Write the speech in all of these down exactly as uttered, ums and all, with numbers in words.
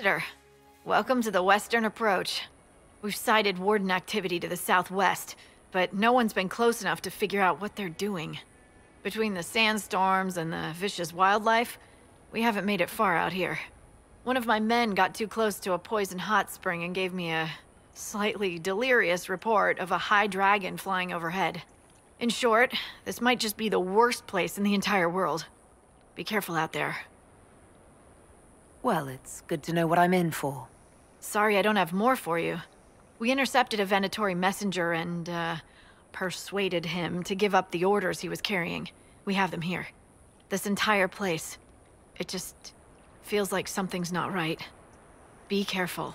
Visitor, welcome to the Western Approach. We've sighted Warden activity to the southwest, but no one's been close enough to figure out what they're doing. Between the sandstorms and the vicious wildlife, we haven't made it far out here. One of my men got too close to a poison hot spring and gave me a slightly delirious report of a high dragon flying overhead. In short, this might just be the worst place in the entire world. Be careful out there. Well, it's good to know what I'm in for. Sorry I don't have more for you. We intercepted a Venatori messenger and, uh, persuaded him to give up the orders he was carrying. We have them here. This entire place. It just feels like something's not right. Be careful.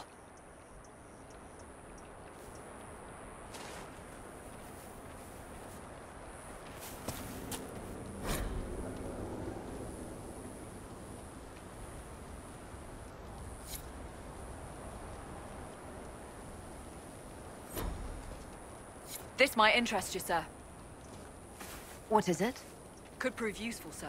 This might interest you, sir. What is it? Could prove useful, sir.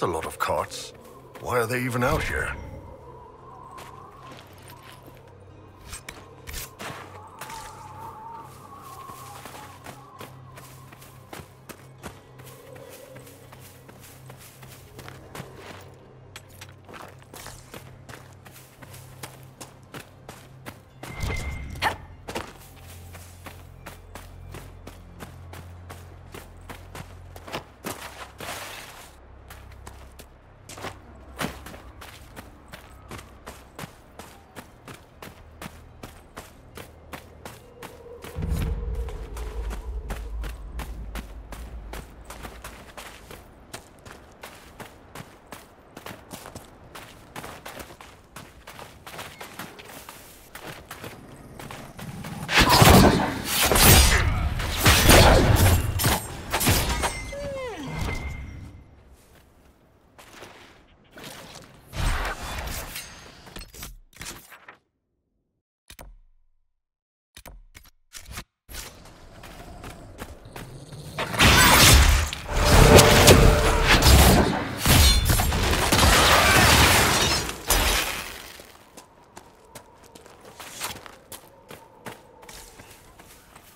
A lot of carts. Why are they even out here?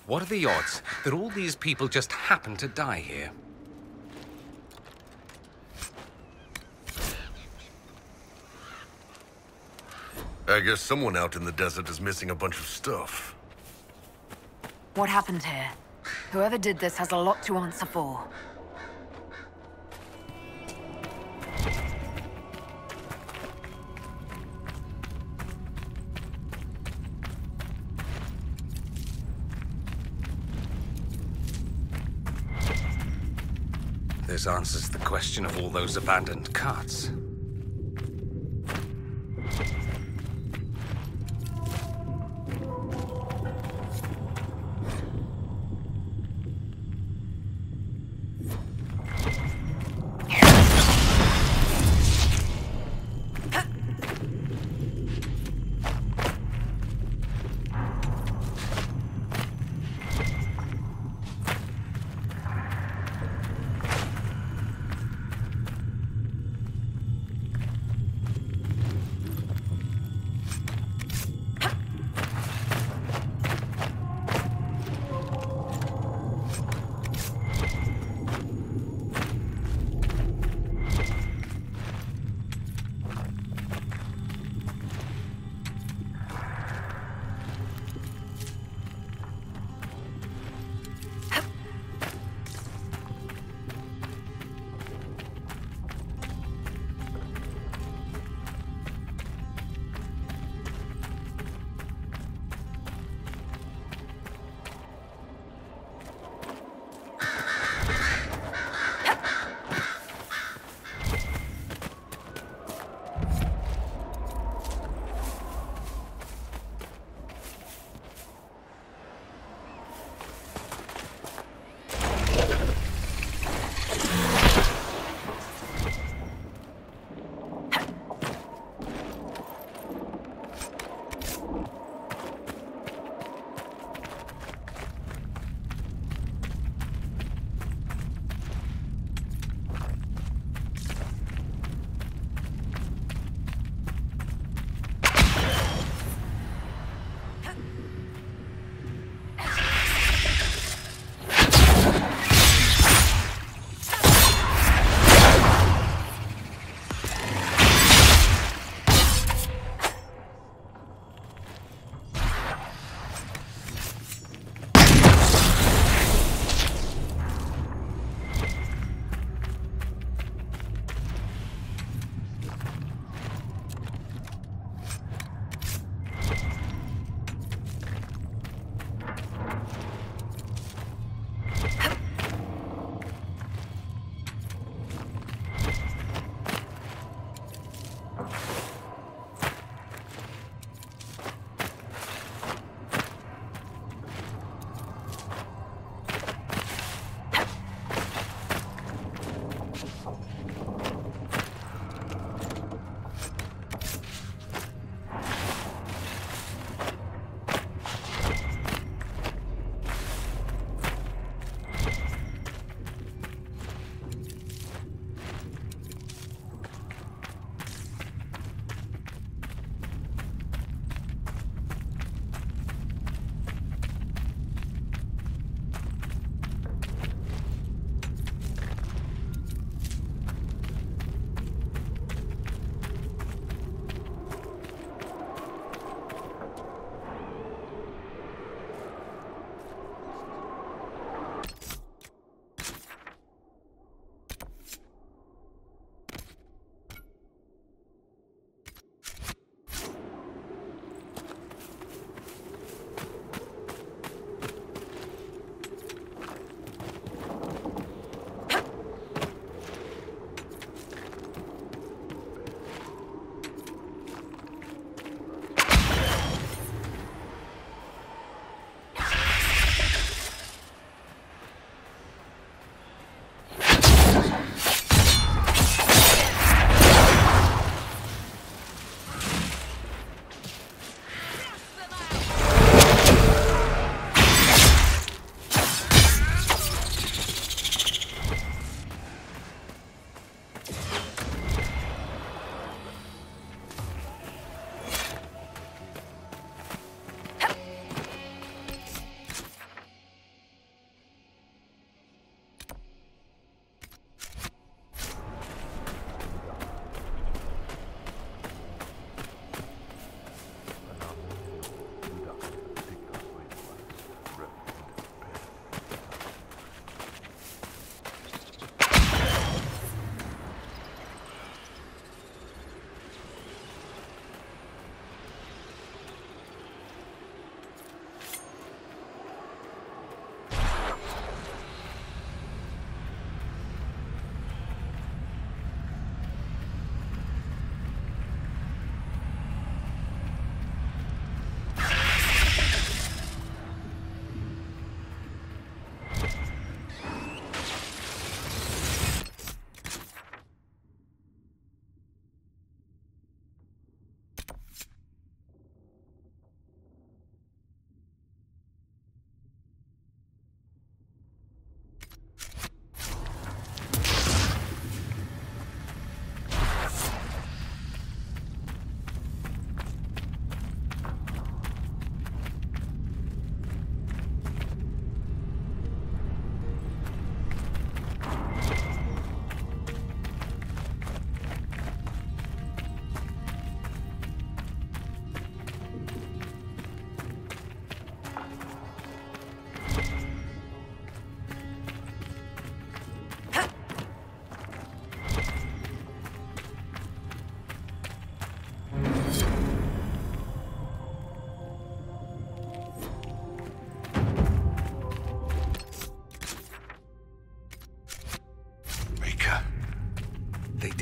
What are the odds that all these people just happen to die here? I guess someone out in the desert is missing a bunch of stuff. What happened here? Whoever did this has a lot to answer for. This answers the question of all those abandoned carts.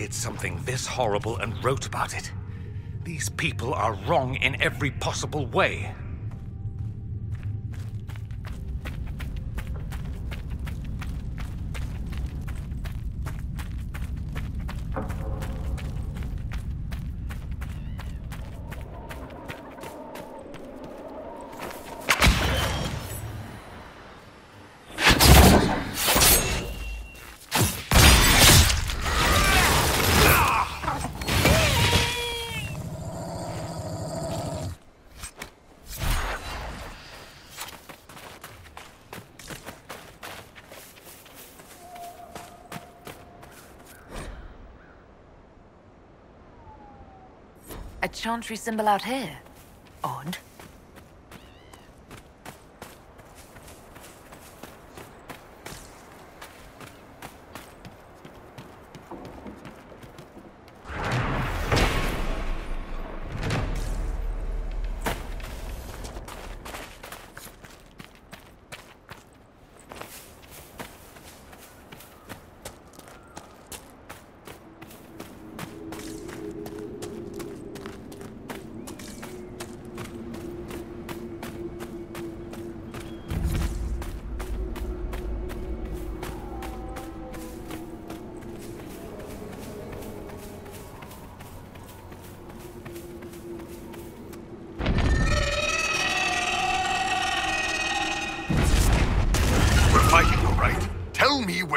did something this horrible and wrote about it. These people are wrong in every possible way. Chantry symbol out here. Odd.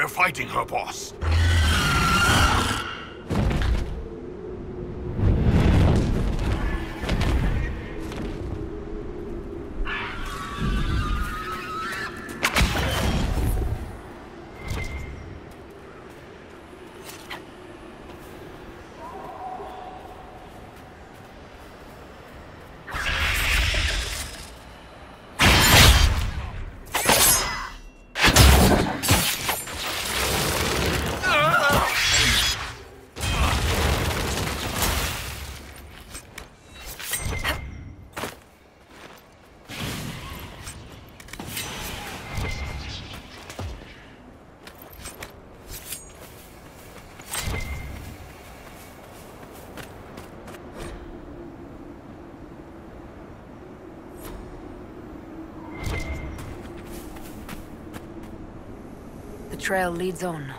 Fighting her boss. The trail leads on.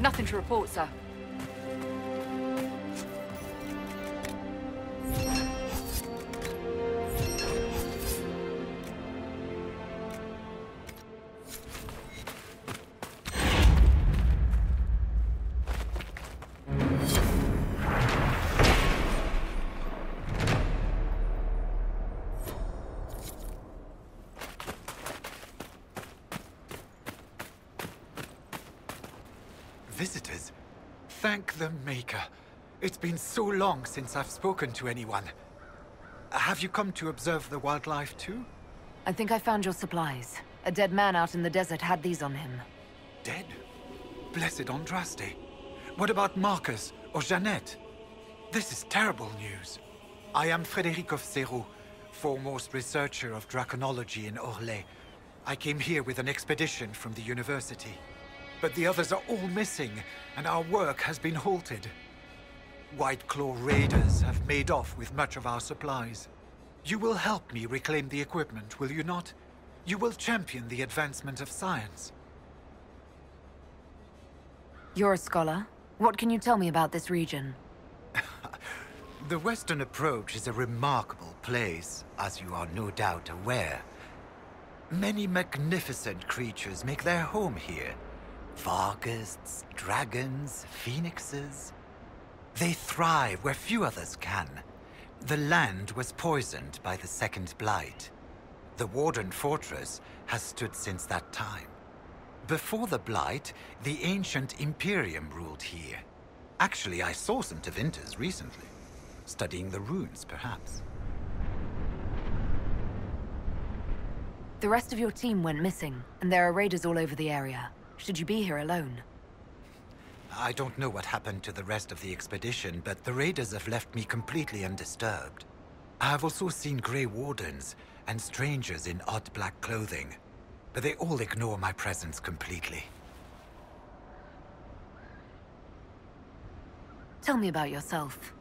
Nothing to report, sir. Visitors? Thank the Maker. It's been so long since I've spoken to anyone. Have you come to observe the wildlife too? I think I found your supplies. A dead man out in the desert had these on him. Dead? Blessed Andraste. What about Marcus or Jeannette? This is terrible news. I am Frédéric of Serrault, foremost researcher of draconology in Orlais. I came here with an expedition from the university. But the others are all missing, and our work has been halted. Whiteclaw raiders have made off with much of our supplies. You will help me reclaim the equipment, will you not? You will champion the advancement of science. You're a scholar. What can you tell me about this region? The Western Approach is a remarkable place, as you are no doubt aware. Many magnificent creatures make their home here. Vargusts, dragons, phoenixes. They thrive where few others can. The land was poisoned by the Second Blight. The Warden Fortress has stood since that time. Before the Blight, the ancient Imperium ruled here. Actually, I saw some Tevinters recently, studying the runes, perhaps. The rest of your team went missing, and there are raiders all over the area. Should you be here alone? I don't know what happened to the rest of the expedition, but the raiders have left me completely undisturbed. I have also seen Grey Wardens and strangers in odd black clothing, but they all ignore my presence completely. Tell me about yourself.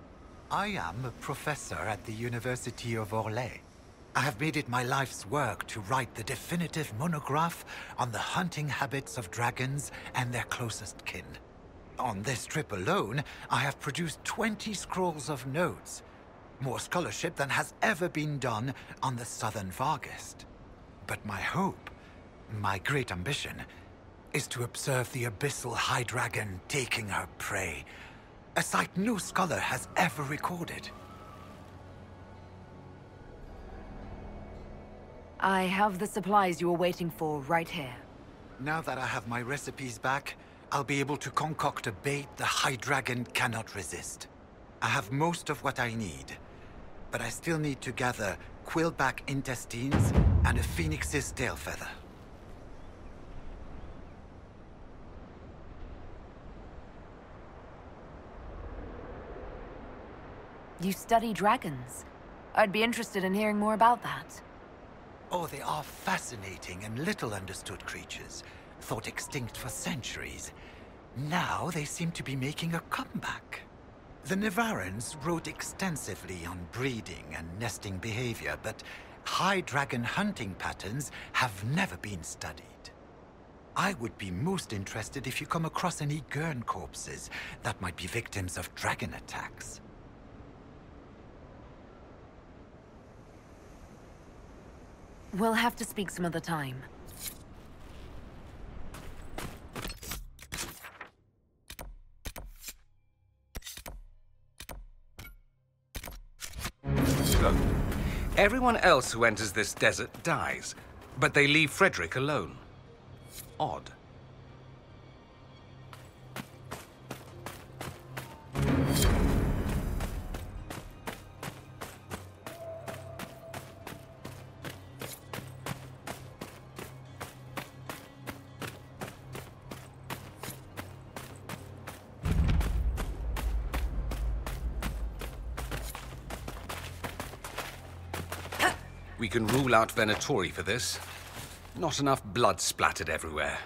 I am a professor at the University of Orlais. I have made it my life's work to write the definitive monograph on the hunting habits of dragons and their closest kin. On this trip alone, I have produced twenty scrolls of notes, more scholarship than has ever been done on the southern Vargust. But my hope, my great ambition, is to observe the Abyssal High Dragon taking her prey, a sight no scholar has ever recorded. I have the supplies you were waiting for right here. Now that I have my recipes back, I'll be able to concoct a bait the High Dragon cannot resist. I have most of what I need, but I still need to gather quillback intestines and a phoenix's tail feather. You study dragons. I'd be interested in hearing more about that. Oh, they are fascinating and little understood creatures, thought extinct for centuries. Now they seem to be making a comeback. The Nevarans wrote extensively on breeding and nesting behavior, but high dragon hunting patterns have never been studied. I would be most interested if you come across any Gurn corpses that might be victims of dragon attacks. We'll have to speak some other time. Look, everyone else who enters this desert dies, but they leave Frederick alone. Odd. We can rule out Venatori for this. Not enough blood splattered everywhere.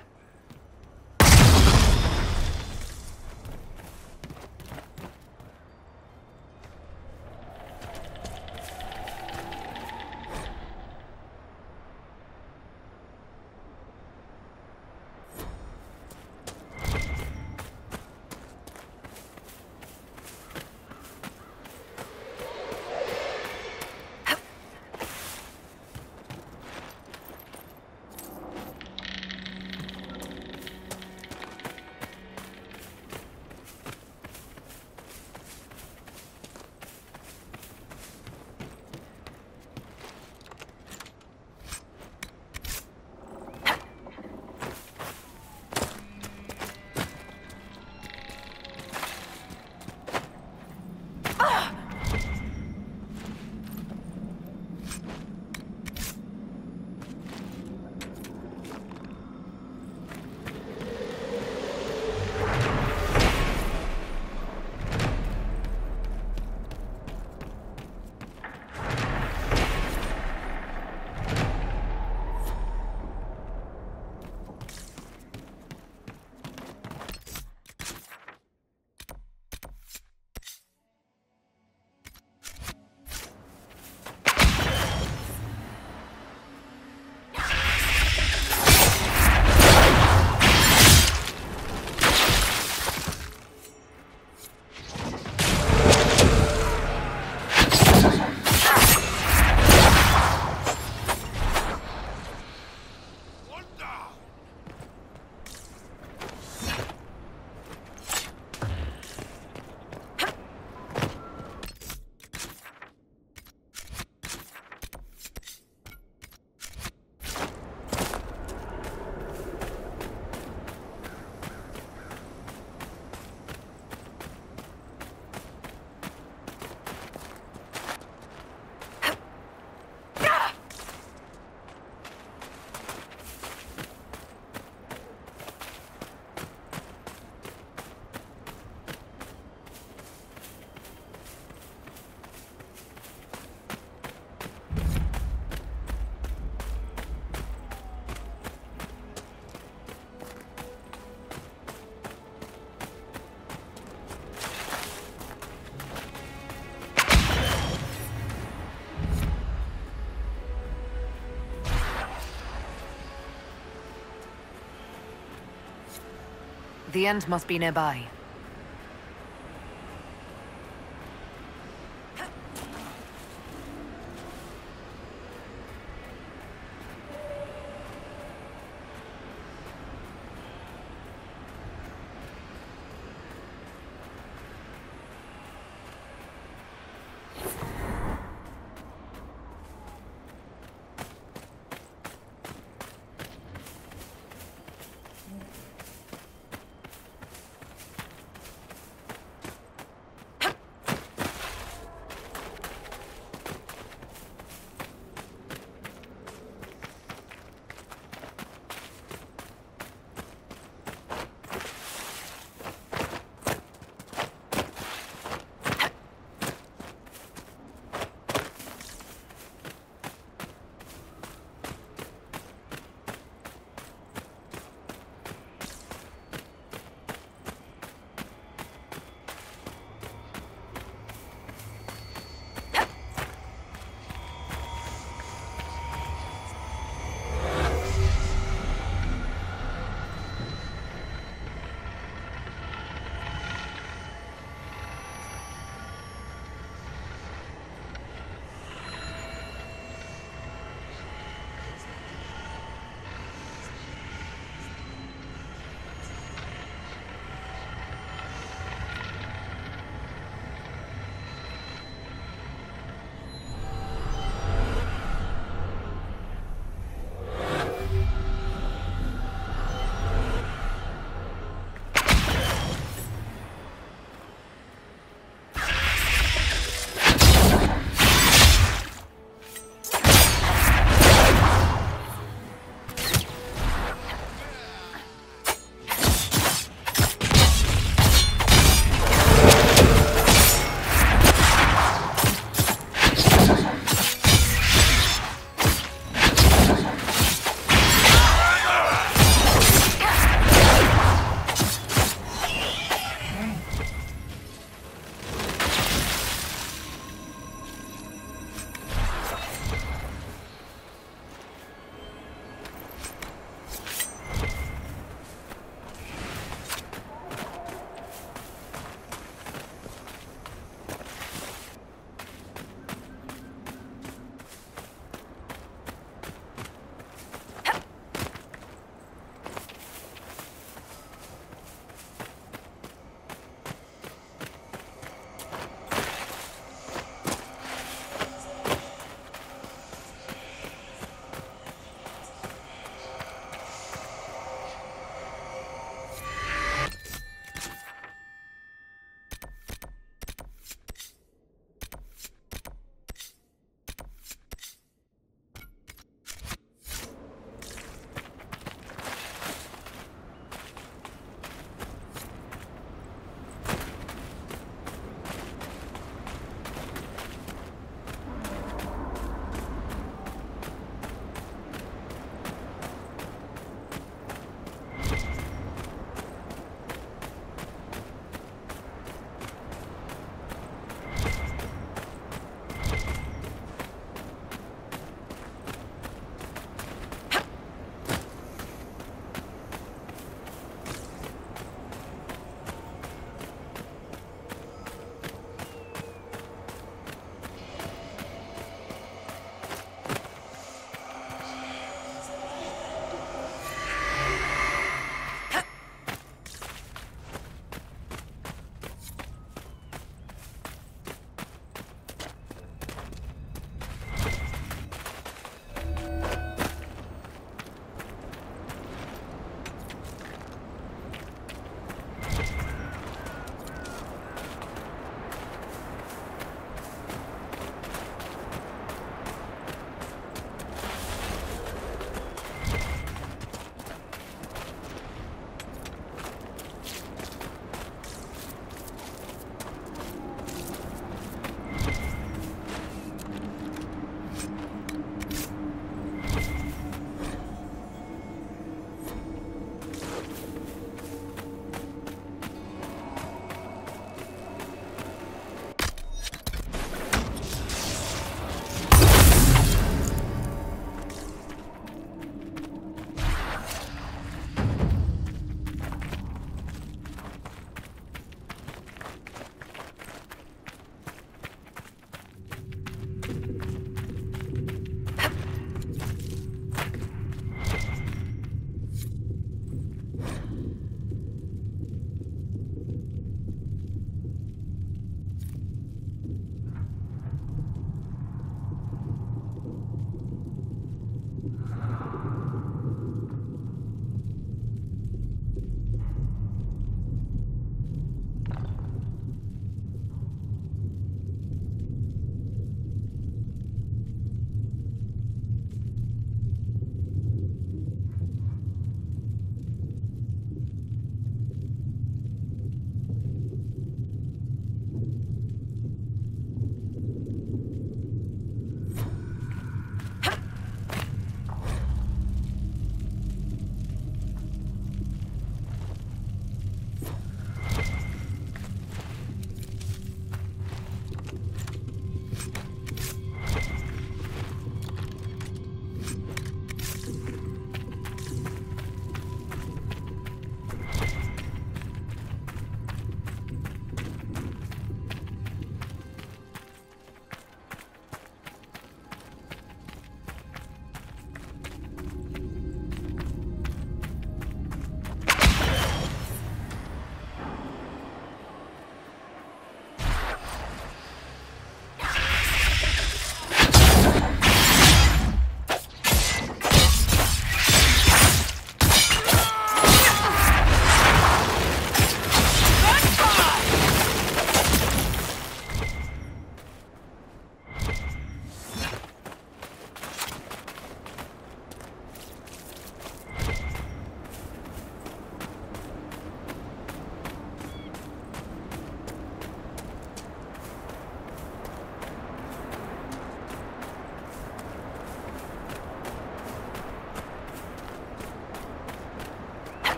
The end must be nearby.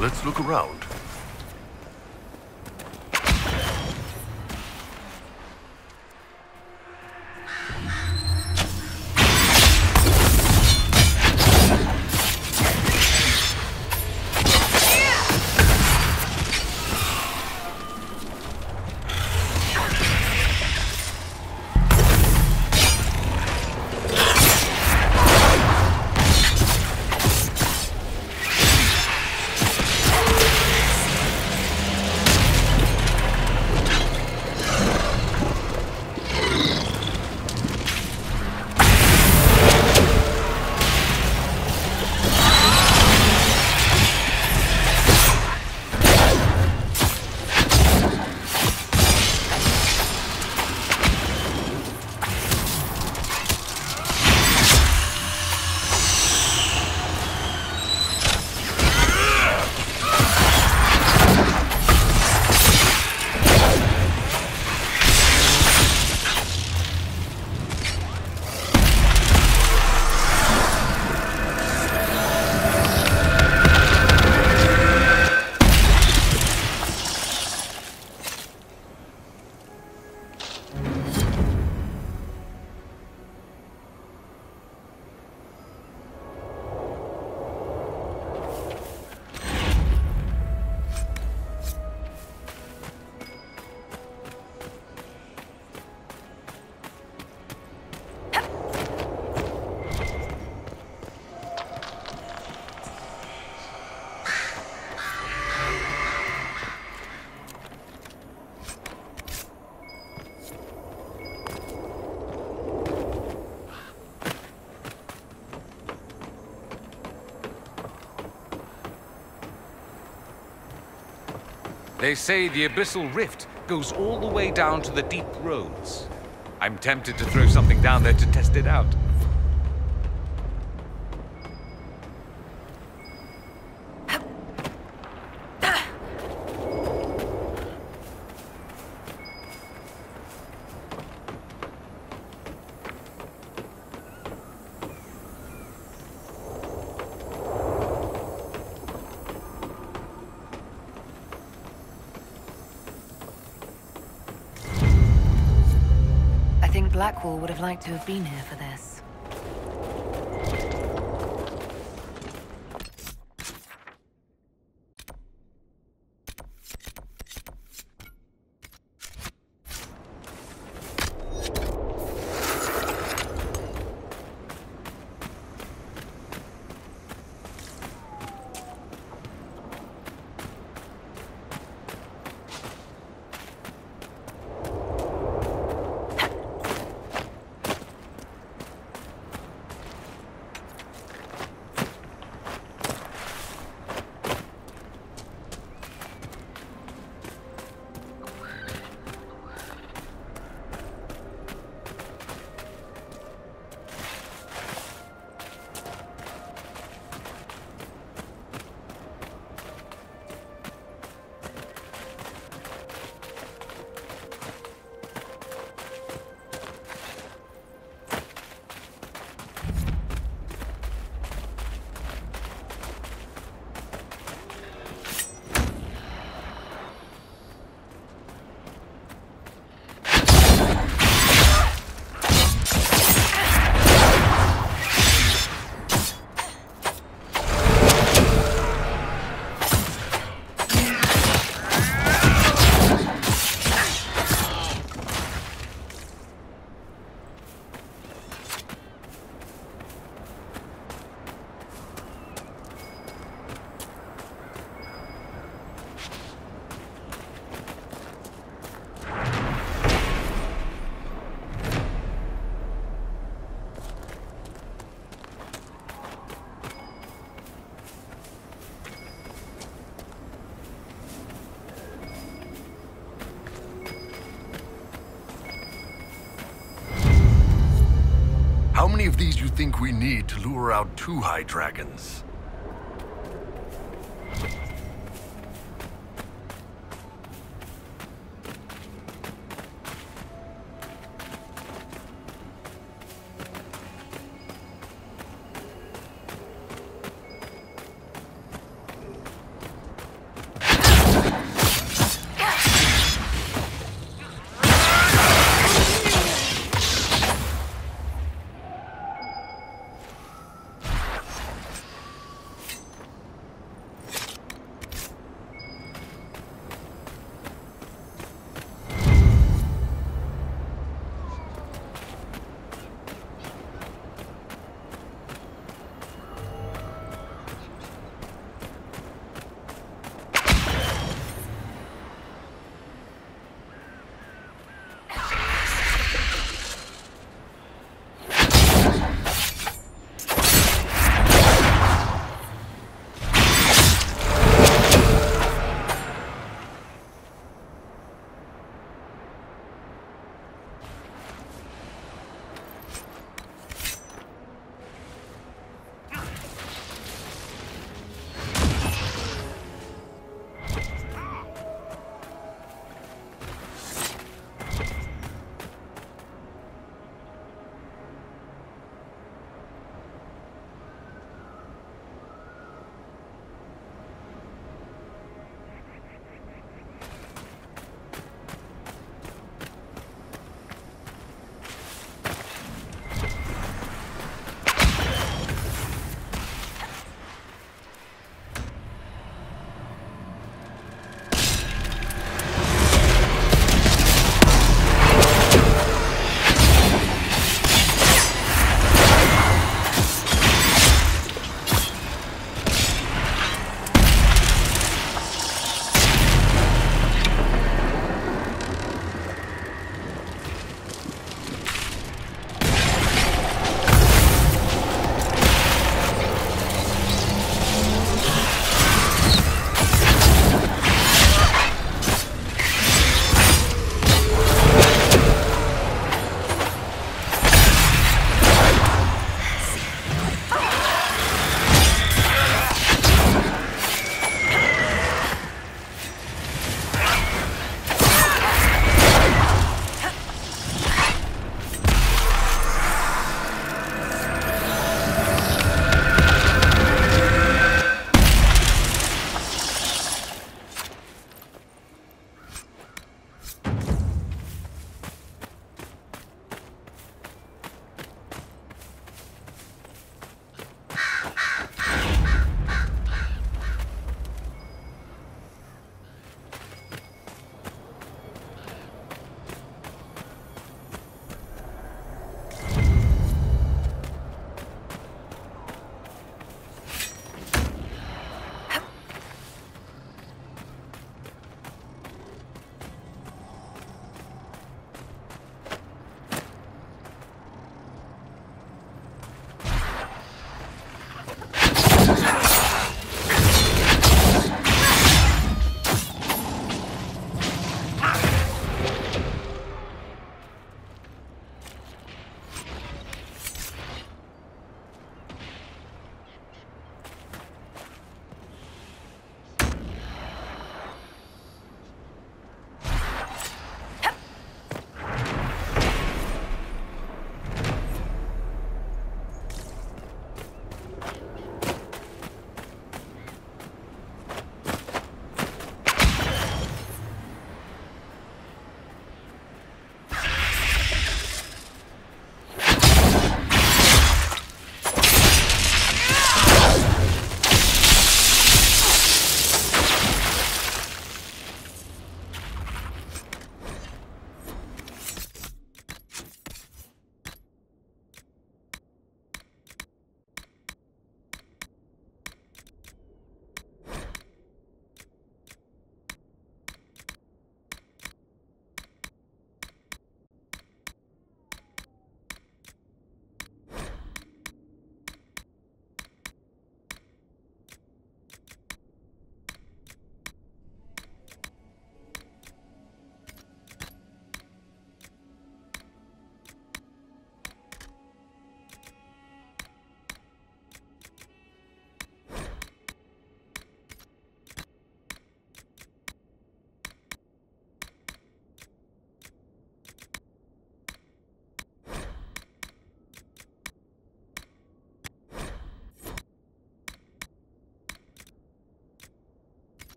Let's look around. They say the Abyssal Rift goes all the way down to the deep roads. I'm tempted to throw something down there to test it out. Would have liked to have been here for this. How many of these you think we need to lure out two high dragons?